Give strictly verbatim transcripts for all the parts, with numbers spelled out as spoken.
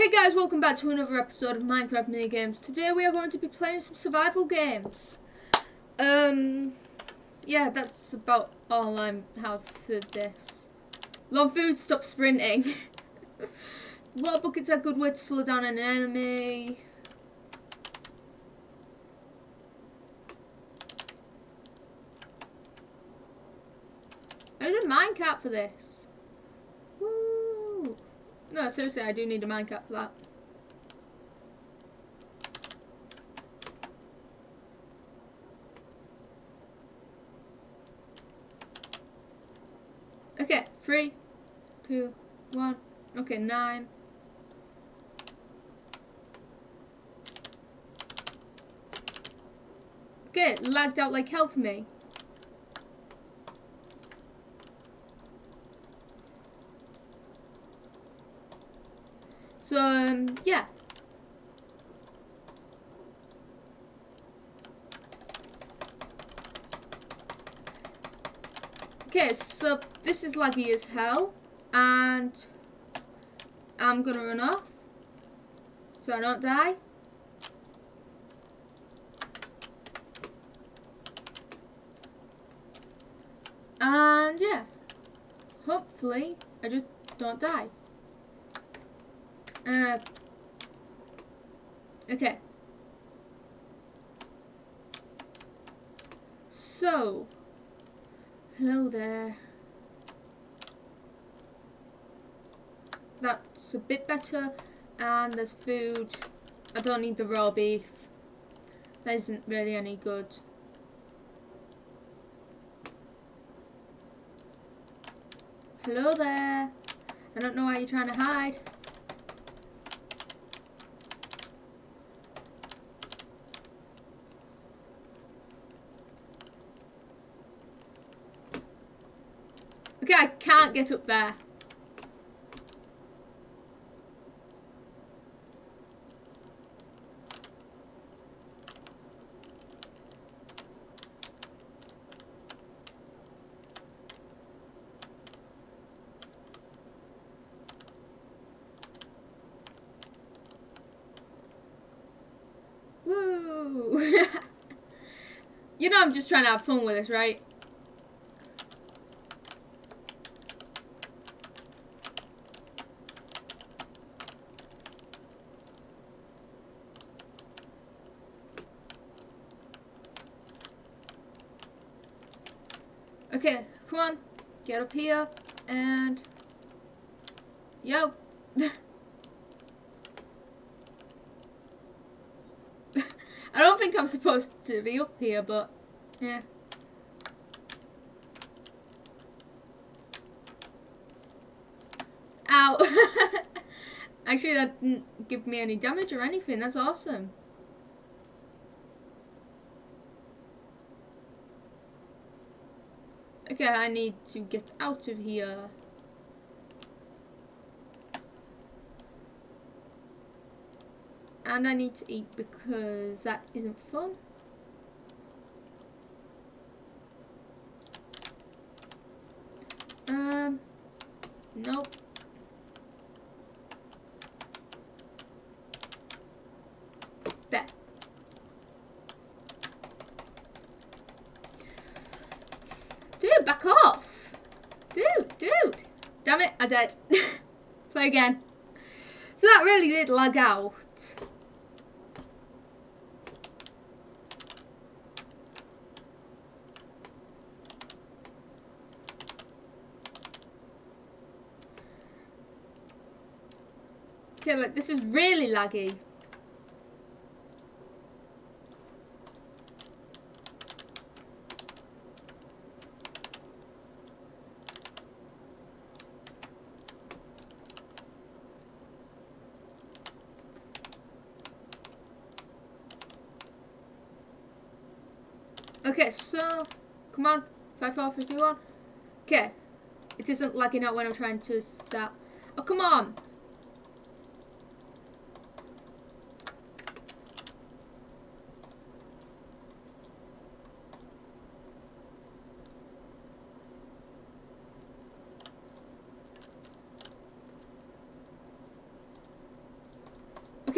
Hey guys, welcome back to another episode of Minecraft Minigames. Today we are going to be playing some survival games. Um, yeah, that's about all I have for this. Long food, stop sprinting. Water buckets are a good way to slow down an enemy. I need a minecart for this. No, seriously, I do need a minecart for that. Okay, three, two, one. Okay, nine. Okay, it lagged out like hell for me. So, um, yeah. Okay, so this is laggy as hell, and I'm gonna run off so I don't die. And yeah, hopefully I just don't die. Uh, okay. So, hello there. That's a bit better. And there's food. I don't need the raw beef. That isn't really any good. Hello there. I don't know why you're trying to hide. Okay, I can't get up there. Woo! You know I'm just trying to have fun with this, right? Okay, come on, get up here, and, yo. I don't think I'm supposed to be up here, but, yeah. Ow. Actually, that didn't give me any damage or anything, that's awesome. Okay, I need to get out of here. And I need to eat because that isn't fun. Um, nope. Back off! Dude, dude! Damn it, I'm dead. Play again. So that really did lag out. Okay, look, this is really laggy. Okay, so, come on, five, four, three, two, one. Okay, it isn't lagging out when I'm trying to start. Oh, come on.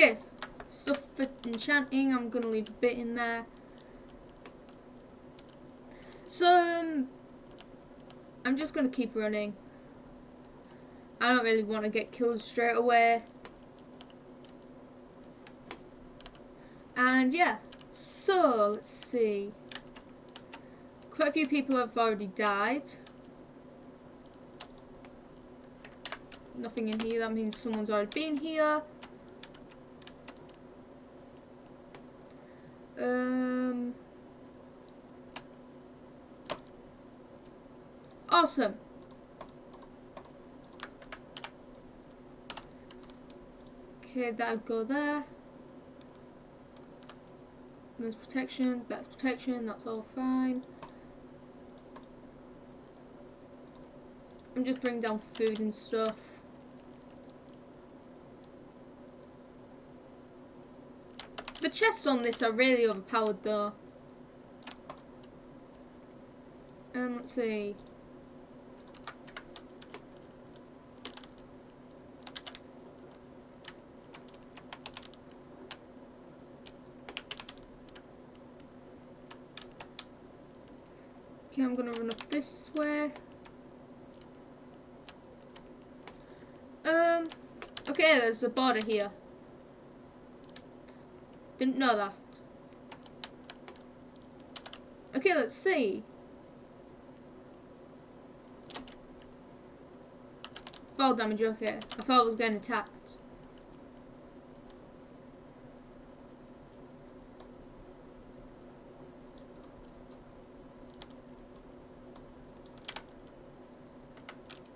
Okay, stuff for enchanting, I'm gonna leave a bit in there. So, um, I'm just gonna keep running. I don't really want to get killed straight away. And yeah, so let's see. Quite a few people have already died. Nothing in here, that means someone's already been here. Um, awesome. Okay, that would go there. There's protection, that's protection, that's all fine. I'm just bringing down food and stuff. The chests on this are really overpowered though. Um, let's see. Okay, I'm gonna run up this way. Um, okay, there's a border here. Didn't know that. Okay, let's see. Fall damage, okay. I thought I was getting attacked.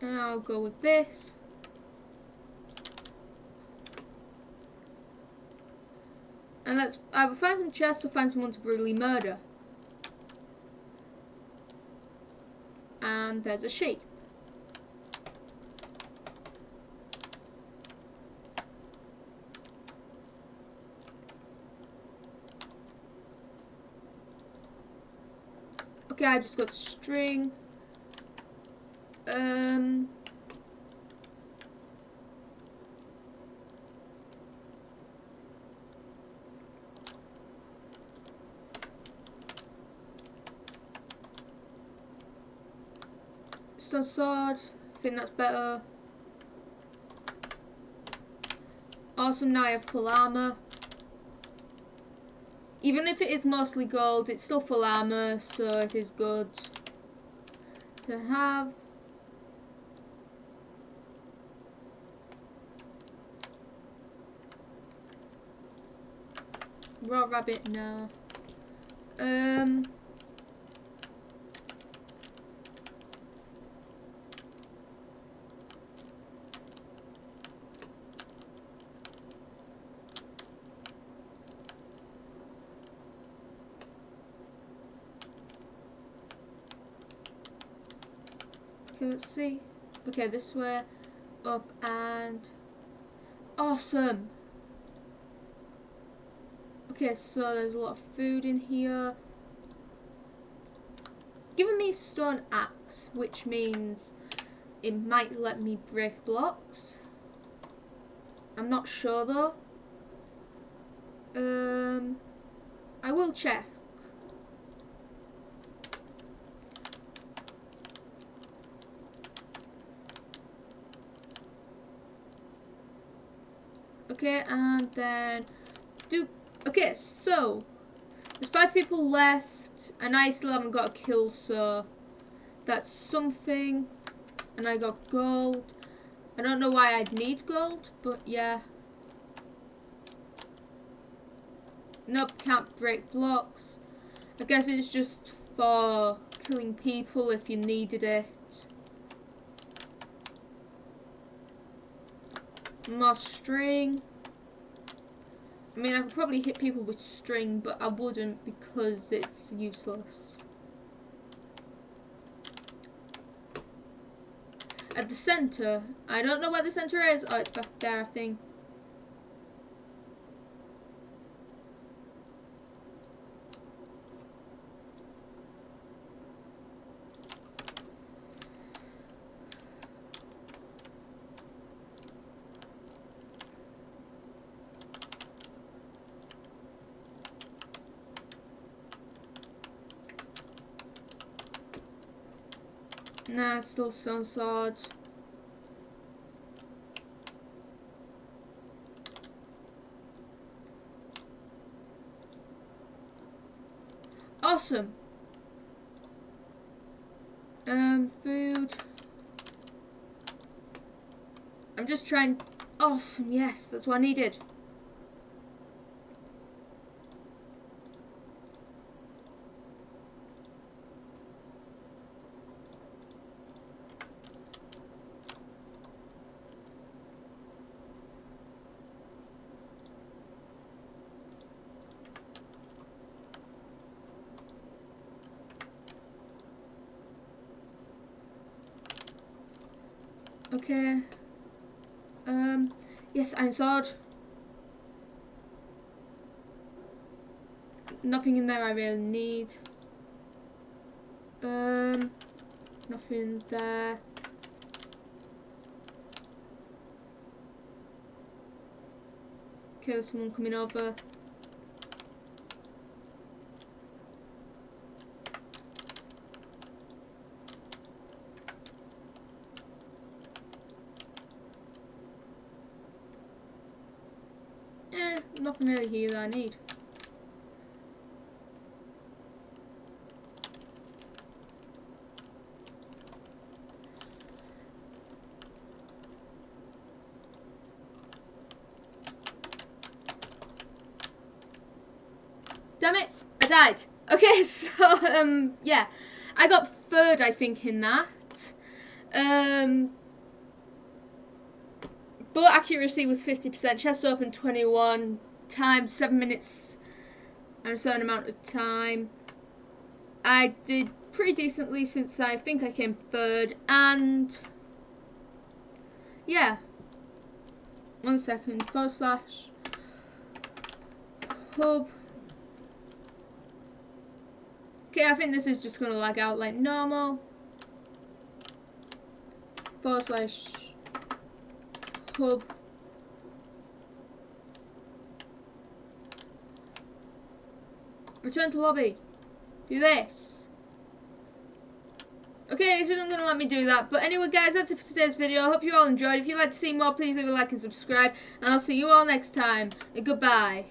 And I'll go with this. And let's either find some chests or find someone to brutally murder. And there's a sheep. Okay, I just got string. Um... Stone sword, I think that's better. Awesome, now I have full armor. Even if it is mostly gold, it's still full armor, so it is good to have. Raw rabbit, no. Um. Okay, let's see. Okay, this way. Up and... Awesome! Okay, so there's a lot of food in here. It's giving me stone axe, which means it might let me break blocks. I'm not sure though. Um, I will check. Okay, and then do. Okay, so there's five people left, and I still haven't got a kill, so that's something. And I got gold. I don't know why I'd need gold, but yeah. Nope, can't break blocks. I guess it's just for killing people if you needed it. More string. I mean, I could probably hit people with string, but I wouldn't because it's useless. At the center, I don't know where the center is. Oh, it's back there, I think. Nah, it still sounds odd. Awesome. Um, food. I'm just trying. Awesome, yes, that's what I needed. Okay. Um, yes, iron sword. Nothing in there I really need. Um, nothing there. Okay, there's someone coming over. Nothing really here that I need. Damn it! I died. Okay, so um, yeah, I got third, I think, in that. Um. Bullet accuracy was fifty percent. Chest open twenty-one. Time seven minutes and a certain amount of time. I did pretty decently since I think I came third. And yeah, one second forward slash hub. Okay, I think this is just gonna lag out like normal. Forward slash hub. Return to lobby. Do this. Okay, this isn't going to let me do that. But anyway, guys, that's it for today's video. I hope you all enjoyed. If you'd like to see more, please leave a like and subscribe. And I'll see you all next time. And goodbye.